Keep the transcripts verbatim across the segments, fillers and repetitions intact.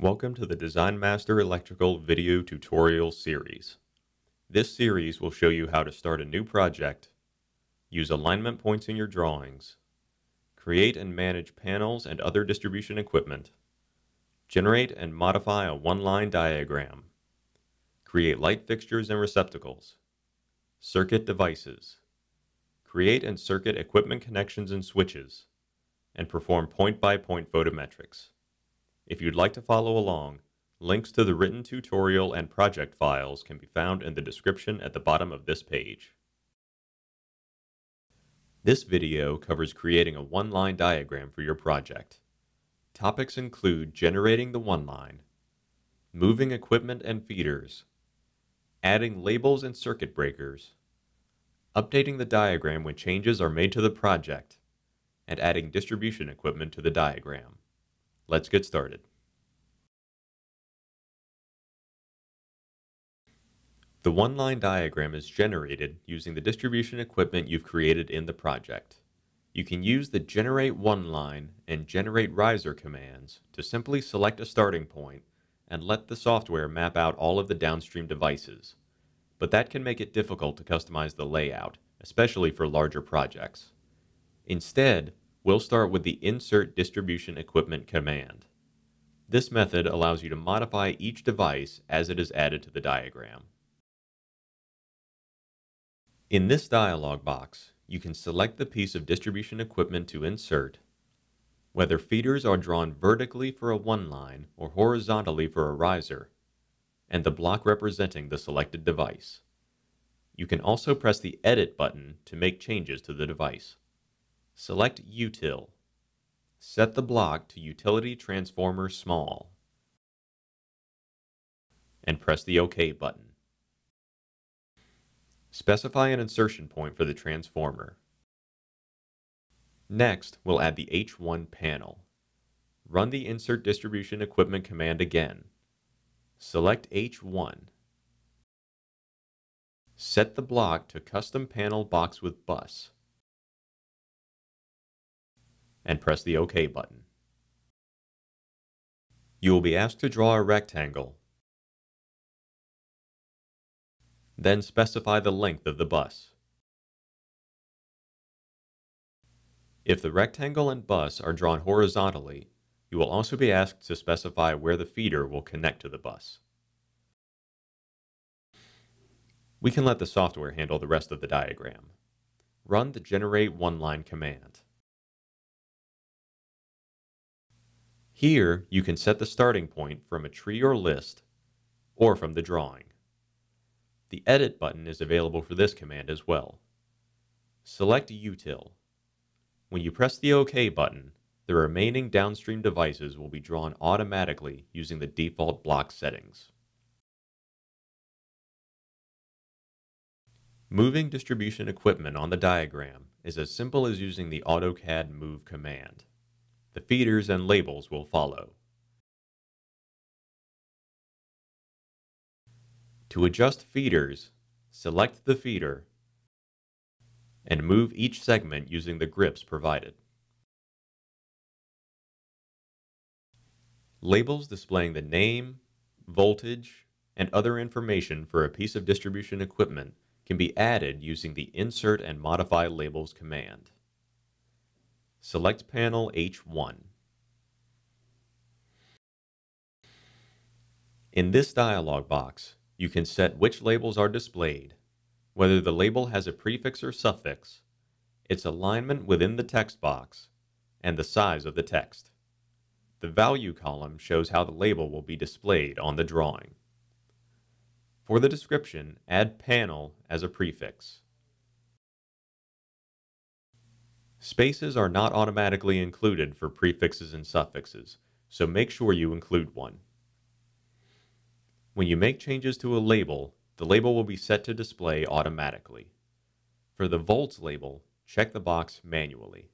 Welcome to the Design Master Electrical video tutorial series. This series will show you how to start a new project, use alignment points in your drawings, create and manage panels and other distribution equipment, generate and modify a one-line diagram, create light fixtures and receptacles, circuit devices, create and circuit equipment connections and switches, and perform point-by-point photometrics. If you'd like to follow along, links to the written tutorial and project files can be found in the description at the bottom of this page. This video covers creating a one-line diagram for your project. Topics include generating the one-line, moving equipment and feeders, adding labels and circuit breakers, updating the diagram when changes are made to the project, and adding distribution equipment to the diagram. Let's get started. The one-line diagram is generated using the distribution equipment you've created in the project. You can use the Generate One-Line and Generate Riser commands to simply select a starting point and let the software map out all of the downstream devices. But that can make it difficult to customize the layout, especially for larger projects. Instead, we'll start with the Insert Distribution Equipment command. This method allows you to modify each device as it is added to the diagram. In this dialog box, you can select the piece of distribution equipment to insert, whether feeders are drawn vertically for a one-line or horizontally for a riser, and the block representing the selected device. You can also press the Edit button to make changes to the device. Select Util. Set the block to Utility Transformer Small and press the OK button. Specify an insertion point for the transformer. Next, we'll add the H one panel. Run the Insert Distribution Equipment command again. Select H one. Set the block to Custom Panel Box with Bus and press the OK button. You will be asked to draw a rectangle, then specify the length of the bus. If the rectangle and bus are drawn horizontally, you will also be asked to specify where the feeder will connect to the bus. We can let the software handle the rest of the diagram. Run the Generate One-Line command. Here, you can set the starting point from a tree or list, or from the drawing. The Edit button is available for this command as well. Select Util. When you press the OK button, the remaining downstream devices will be drawn automatically using the default block settings. Moving distribution equipment on the diagram is as simple as using the AutoCAD Move command. The feeders and labels will follow. To adjust feeders, select the feeder and move each segment using the grips provided. Labels displaying the name, voltage, and other information for a piece of distribution equipment can be added using the Insert and Modify Labels command. Select panel H one. In this dialog box, you can set which labels are displayed, whether the label has a prefix or suffix, its alignment within the text box, and the size of the text. The value column shows how the label will be displayed on the drawing. For the description, add panel as a prefix. Spaces are not automatically included for prefixes and suffixes, so make sure you include one. When you make changes to a label, the label will be set to display automatically. For the volts label, check the box manually.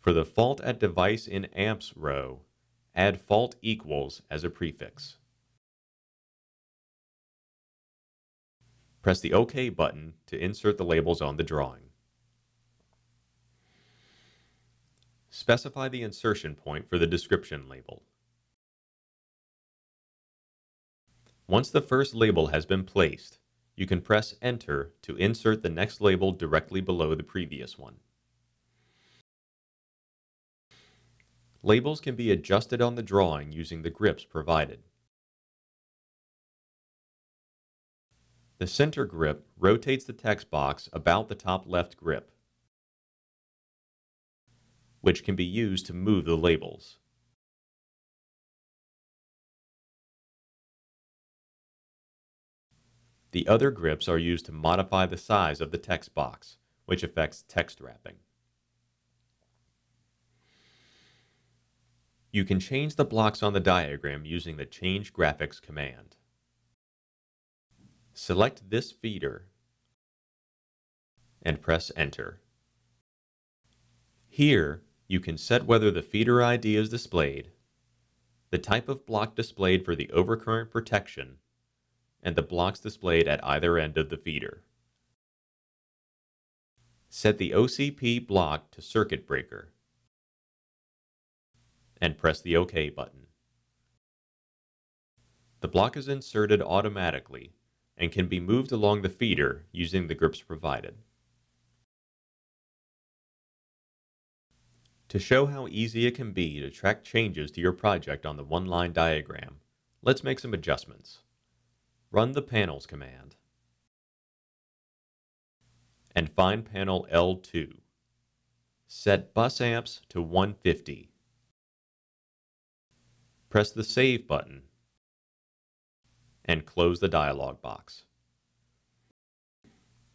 For the fault at device in amps row, add fault equals as a prefix. Press the OK button to insert the labels on the drawing. Specify the insertion point for the description label. Once the first label has been placed, you can press Enter to insert the next label directly below the previous one. Labels can be adjusted on the drawing using the grips provided. The center grip rotates the text box about the top left grip, which can be used to move the labels. The other grips are used to modify the size of the text box, which affects text wrapping. You can change the blocks on the diagram using the Change Graphics command. Select this feeder and press Enter. Here, you can set whether the feeder I D is displayed, the type of block displayed for the overcurrent protection, and the blocks displayed at either end of the feeder. Set the O C P block to circuit breaker and press the OK button. The block is inserted automatically and can be moved along the feeder using the grips provided. To show how easy it can be to track changes to your project on the one-line diagram, let's make some adjustments. Run the Panels command and find panel L two. Set bus amps to one fifty. Press the Save button and close the dialog box.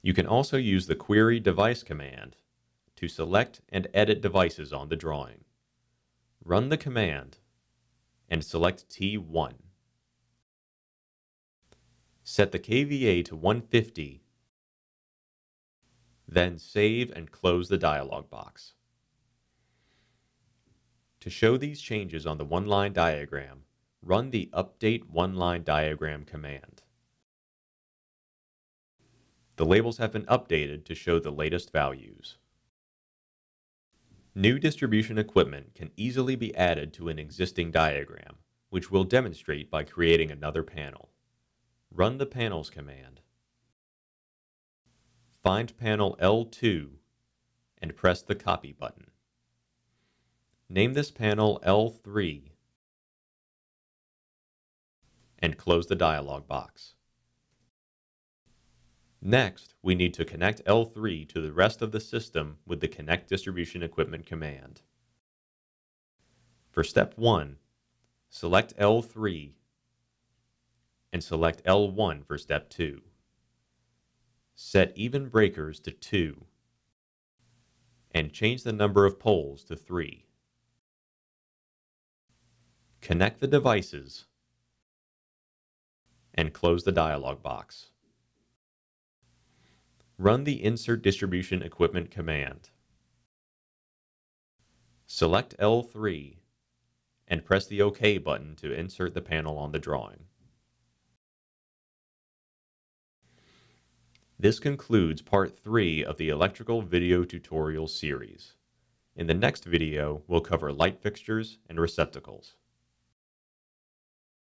You can also use the Query Device command to select and edit devices on the drawing. Run the command and select T one. Set the K V A to one fifty, then save and close the dialog box. To show these changes on the one-line diagram, run the Update One-Line Diagram command. The labels have been updated to show the latest values. New distribution equipment can easily be added to an existing diagram, which we'll demonstrate by creating another panel. Run the Panels command, find panel L two, and press the Copy button. Name this panel L three, and close the dialog box. Next, we need to connect L three to the rest of the system with the Connect Distribution Equipment command. For step one, select L three and select L one for step two. Set even breakers to two and change the number of poles to three. Connect the devices and close the dialog box. Run the Insert Distribution Equipment command. Select L three and press the OK button to insert the panel on the drawing. This concludes part three of the electrical video tutorial series. In the next video, we'll cover light fixtures and receptacles.